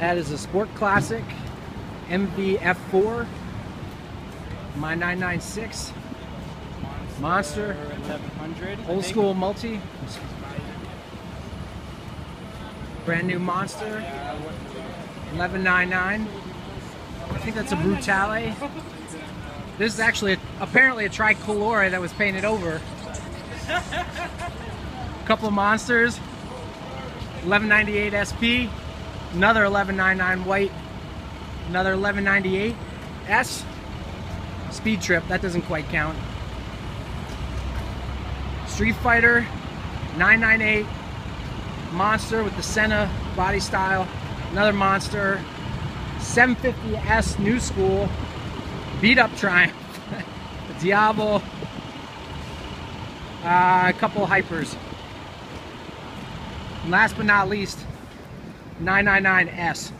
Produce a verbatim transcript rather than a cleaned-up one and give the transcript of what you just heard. That is a Sport Classic M V F four, my nine ninety-six, Monster, old school multi, brand new Monster, eleven ninety-nine. I think that's a Brutale. This is actually a, apparently a Tricolore that was painted over. A couple of Monsters, eleven ninety-eight S P. Another eleven ninety-nine white, another eleven ninety-eight S, Speed Trip, that doesn't quite count. Street Fighter, nine ninety-eight, Monster with the Senna body style, another Monster, seven fifty S New School, beat up Triumph, Diablo, uh, a couple Hypers. And last but not least, nine ninety-nine S.